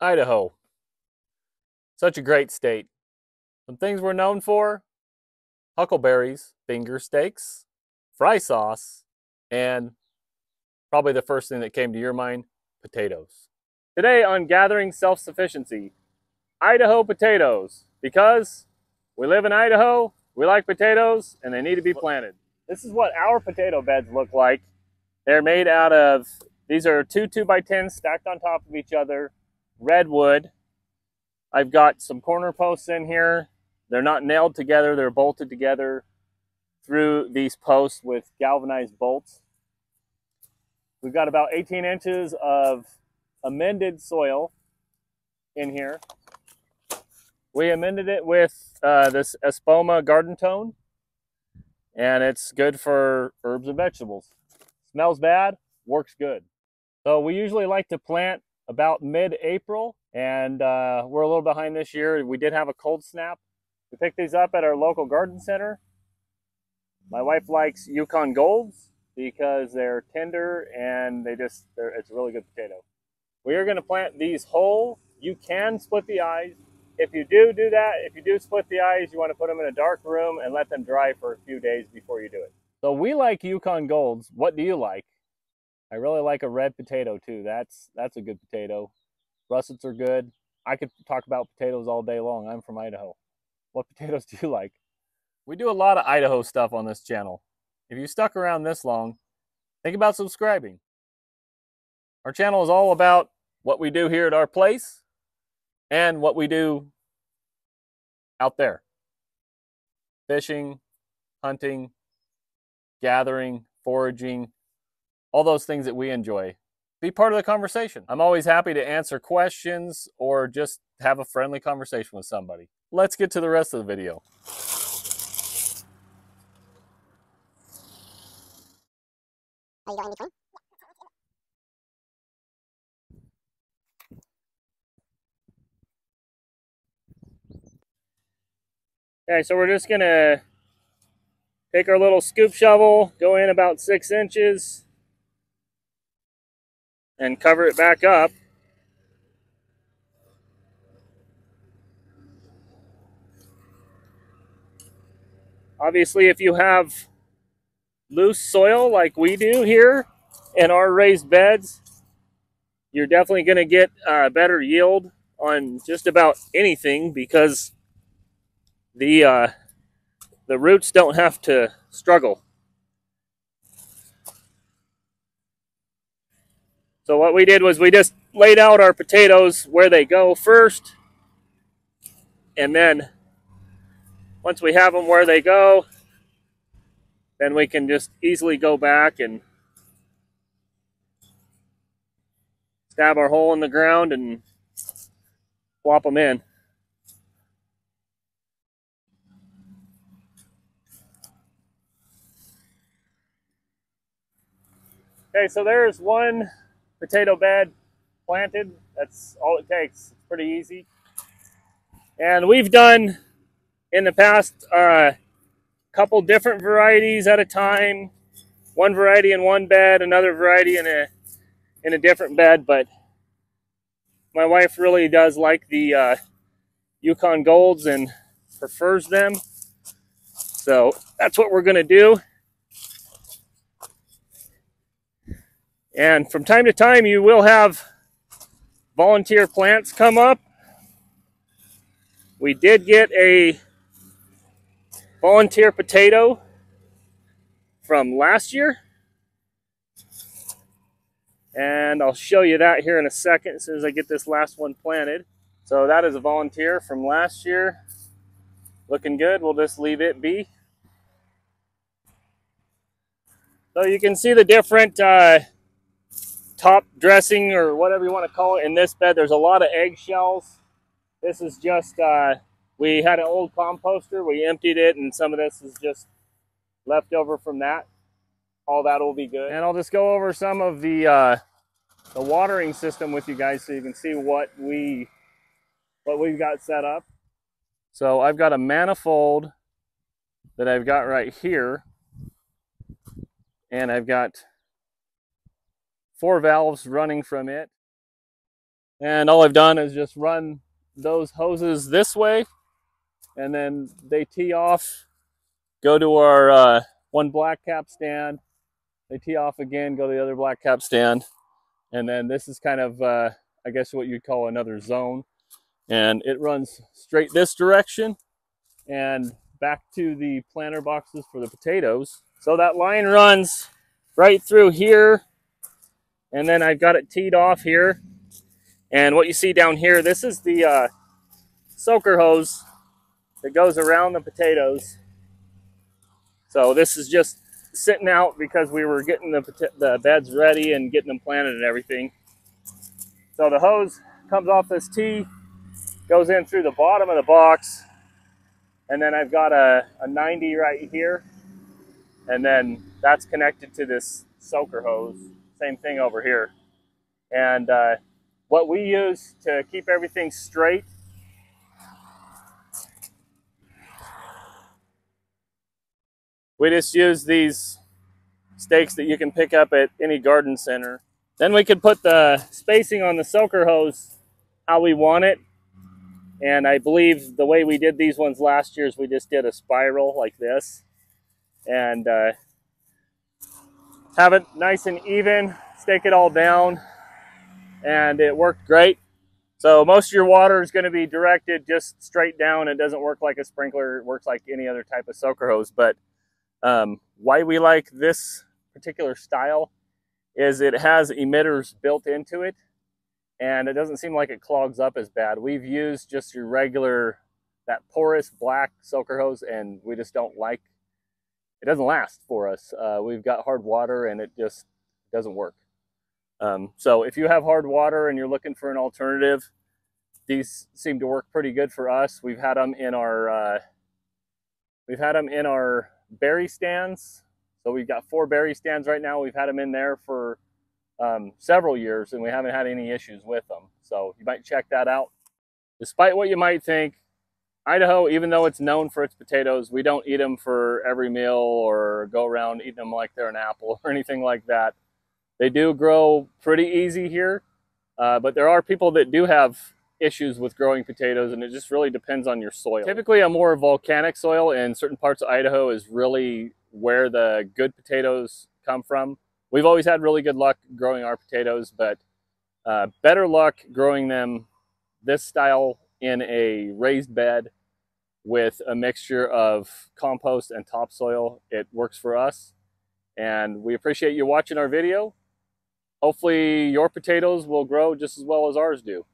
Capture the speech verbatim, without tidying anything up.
Idaho. Such a great state. Some things we're known for: huckleberries, finger steaks, fry sauce, and probably the first thing that came to your mind, potatoes. Today on Gathering Self Sufficiency, Idaho potatoes. Because we live in Idaho, we like potatoes, and they need to be planted. This is what our potato beds look like. They're made out of, these are two two by tens stacked on top of each other, redwood. I've got some corner posts in here. They're not nailed together, they're bolted together through these posts with galvanized bolts. We've got about eighteen inches of amended soil in here. We amended it with uh, this Espoma garden tone, and it's good for herbs and vegetables. Smells bad, works good. So we usually like to plant about mid-April, and uh, we're a little behind this year. We did have a cold snap. We picked these up at our local garden center. My wife likes Yukon Golds because they're tender and they just, they're, it's a really good potato. We are gonna plant these whole. You can split the eyes. If you do do that, if you do split the eyes, you want to put them in a dark room and let them dry for a few days before you do it. So we like Yukon Golds. What do you like? I really like a red potato too. That's that's a good potato. Russets are good. I could talk about potatoes all day long. I'm from Idaho. What potatoes do you like? We do a lot of Idaho stuff on this channel. If you stuck around this long, think about subscribing. Our channel is all about what we do here at our place and what we do out there. Fishing, hunting, gathering, foraging, all those things that we enjoy. Be part of the conversation. I'm always happy to answer questions or just have a friendly conversation with somebody. Let's get to the rest of the video. Are you going to come? Okay, so we're just gonna take our little scoop shovel, go in about six inches, and cover it back up. Obviously, if you have loose soil like we do here in our raised beds, you're definitely gonna get a better yield on just about anything because The, uh, the roots don't have to struggle. So what we did was we just laid out our potatoes where they go first. And then once we have them where they go, then we can just easily go back and stab our hole in the ground and plop them in. Okay, so there's one potato bed planted. That's all it takes. It's pretty easy. And we've done in the past a uh, couple different varieties at a time. One variety in one bed, another variety in a in a different bed. But my wife really does like the uh, Yukon Golds and prefers them. So that's what we're gonna do. And from time to time, you will have volunteer plants come up. We did get a volunteer potato from last year. And I'll show you that here in a second as soon as I get this last one planted. So that is a volunteer from last year. Looking good. We'll just leave it be. So you can see the different uh, top dressing or whatever you want to call it in this bed. There's a lot of eggshells. This is just, uh, we had an old composter. We emptied it, and some of this is just left over from that. All that will be good. And I'll just go over some of the, uh, the watering system with you guys so you can see what, we, what we've got set up. So I've got a manifold that I've got right here, and I've got four valves running from it. And all I've done is just run those hoses this way, and then they tee off, go to our uh, one black cap stand, they tee off again, go to the other black cap stand, and then this is kind of, uh, I guess what you'd call another zone. And it runs straight this direction and back to the planter boxes for the potatoes. So that line runs right through here, and then I've got it teed off here. And what you see down here, this is the uh, soaker hose that goes around the potatoes. So this is just sitting out because we were getting the, the beds ready and getting them planted and everything. So the hose comes off this tee, goes in through the bottom of the box, and then I've got a, a ninety right here, and then that's connected to this soaker hose. Same thing over here. And uh, what we use to keep everything straight . We just use these stakes that you can pick up at any garden center. Then we could put the spacing on the soaker hose how we want it. And I believe the way we did these ones last year is we just did a spiral like this. And uh, have it nice and even, stake it all down, and it worked great. So most of your water is going to be directed just straight down. It doesn't work like a sprinkler. It works like any other type of soaker hose. But Um, why we like this particular style is it has emitters built into it, and it doesn't seem like it clogs up as bad. We've used just your regular, that porous black soaker hose, and we just don't like, it doesn't last for us. Uh, we've got hard water and it just doesn't work. Um, so if you have hard water and you're looking for an alternative, these seem to work pretty good for us. We've had them in our, uh, we've had them in our berry stands. So we've got four berry stands right now. We've had them in there for um, several years, and we haven't had any issues with them. So you might check that out. Despite what you might think, Idaho, even though it's known for its potatoes, we don't eat them for every meal or go around eating them like they're an apple or anything like that. They do grow pretty easy here, uh, but there are people that do have issues with growing potatoes, and it just really depends on your soil. Typically a more volcanic soil in certain parts of Idaho is really where the good potatoes come from. We've always had really good luck growing our potatoes, but uh, better luck growing them this style in a raised bed with a mixture of compost and topsoil. It works for us, and we appreciate you watching our video. Hopefully your potatoes will grow just as well as ours do.